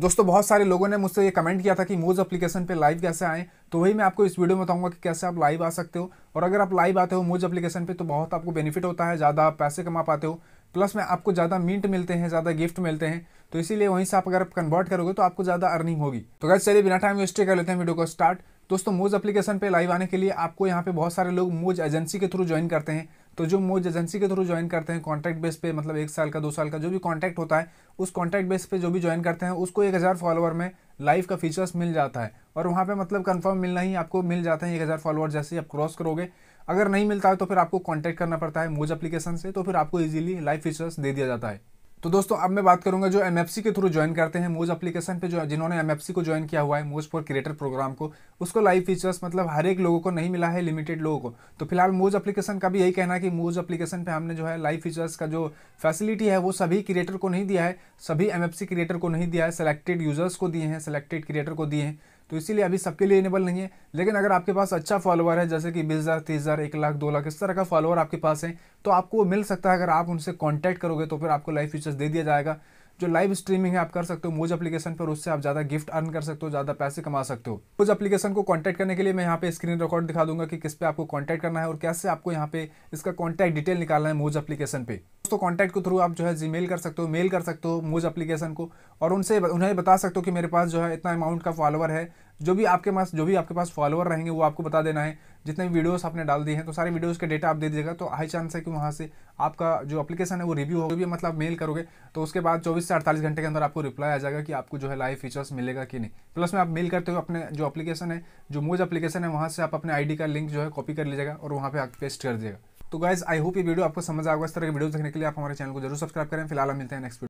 दोस्तों बहुत सारे लोगों ने मुझसे ये कमेंट किया था कि मोज एप्लीकेशन पे लाइव कैसे आएँ, तो वही मैं आपको इस वीडियो में बताऊंगा कि कैसे आप लाइव आ सकते हो। और अगर आप लाइव आते हो मोज एप्लीकेशन पे तो बहुत आपको बेनिफिट होता है, ज़्यादा आप पैसे कमा पाते हो, प्लस में आपको ज़्यादा मिनट मिलते हैं, ज़्यादा गिफ्ट मिलते हैं। तो इसीलिए वहीं से आप अगर आप कन्वर्ट करोगे तो आपको ज़्यादा अर्निंग होगी। तो गाइस चलिए बिना टाइम वेस्ट कर लेते हैं वीडियो को स्टार्ट। दोस्तों मोज एप्लीकेशन पे लाइव आने के लिए आपको यहाँ पे बहुत सारे लोग मोज एजेंसी के थ्रू ज्वाइन करते हैं। तो जो मोज एजेंसी के थ्रू ज्वाइन करते हैं कॉन्ट्रैक्ट बेस पे, मतलब 1 साल का 2 साल का जो भी कॉन्ट्रैक्ट होता है उस कॉन्ट्रैक्ट बेस पे जो भी ज्वाइन करते हैं उसको 1000 फॉलोअर में लाइव का फीचर्स मिल जाता है। और वहाँ पे मतलब कन्फर्म मिलना ही आपको मिल जाता है 1000 फॉलोअर जैसे ही आप क्रॉस करोगे। अगर नहीं मिलता है तो फिर आपको कॉन्टैक्ट करना पड़ता है मोज एप्लीकेशन से, तो फिर आपको ईजिली लाइव फीचर्स दे दिया जाता है। तो दोस्तों अब मैं बात करूंगा जो MFC के थ्रू ज्वाइन करते हैं मोज एप्लीकेशन पे, जो जिन्होंने MFC को ज्वाइन किया हुआ है, मोज फॉर क्रिएटर प्रोग्राम को, उसको लाइव फीचर्स मतलब हर एक लोगों को नहीं मिला है, लिमिटेड लोगों को। तो फिलहाल मोज एप्लीकेशन का भी यही कहना है कि मोज एप्लीकेशन पे हमने जो है लाइव फीचर्स का जो फैसिलिटी है वो सभी क्रिएटर को नहीं दिया है, सभी MFC क्रिएटर को नहीं दिया है, सेलेक्टेड यूजर्स को दिए हैं, सेलेक्टेड क्रिएटर को दिए हैं। तो इसीलिए अभी सबके लिए इनेबल नहीं है। लेकिन अगर आपके पास अच्छा फॉलोअर है जैसे कि 20,000, 30,000, 1 लाख, 2 लाख इस तरह का फॉलोअर आपके पास है तो आपको मिल सकता है। अगर आप उनसे कॉन्टैक्ट करोगे तो फिर आपको लाइव फीचर्स दे दिया जाएगा। जो लाइव स्ट्रीमिंग है आप कर सकते हो मोज एप्लीकेशन पर, उससे आप ज़्यादा गिफ्ट अर्न कर सकते हो, ज़्यादा पैसे कमा सकते हो। मोज एप्लीकेशन को कॉन्टैक्ट करने के लिए मैं यहाँ पे स्क्रीन रिकॉर्ड दिखा दूंगा कि किस पे आपको कॉन्टैक्ट करना है और कैसे आपको यहाँ पे इसका कॉन्टैक्ट डिटेल निकालना है मोज एप्लीकेशन पे। दोस्तों कॉन्टैक्ट के थ्रू आप जो है जीमेल कर सकते हो, मेल कर सकते हो मोज एप्लीकेशन को, और उन्हें बता सकते हो कि मेरे पास जो है इतना अमाउंट का फॉलोअर है। जो भी आपके पास फॉलोअर रहेंगे वो आपको बता देना है, जितने वीडियोस आपने डाल दिए हैं तो सारे वीडियोस के डेटा आप दे दीजिएगा। तो हाई चांस है कि वहाँ से आपका जो एप्लीकेशन है वो रिव्यू होगा। मतलब मेल करोगे तो उसके बाद 24 से 48 घंटे के अंदर आपको रिप्लाई आ जाएगा कि आपको जो है लाइव फीचर्स मिलेगा कि नहीं। प्लस में आप मेल करते हुए अपने जो एप्लीकेशन है, जो मोज एप्लीकेशन है, वहाँ से आप अपने ID का लिंक जो है कॉपी कर लीजिएगा और वहाँ पर आप पेस्ट कर दीजिएगा। तो गाइज आई होप ये वीडियो आपको समझ आएगा। इस तरह के वीडियो देखने के लिए आप हमारे चैनल को जरूर सब्सक्राइब करें। फिलहाल मिलते हैं नेक्स्ट।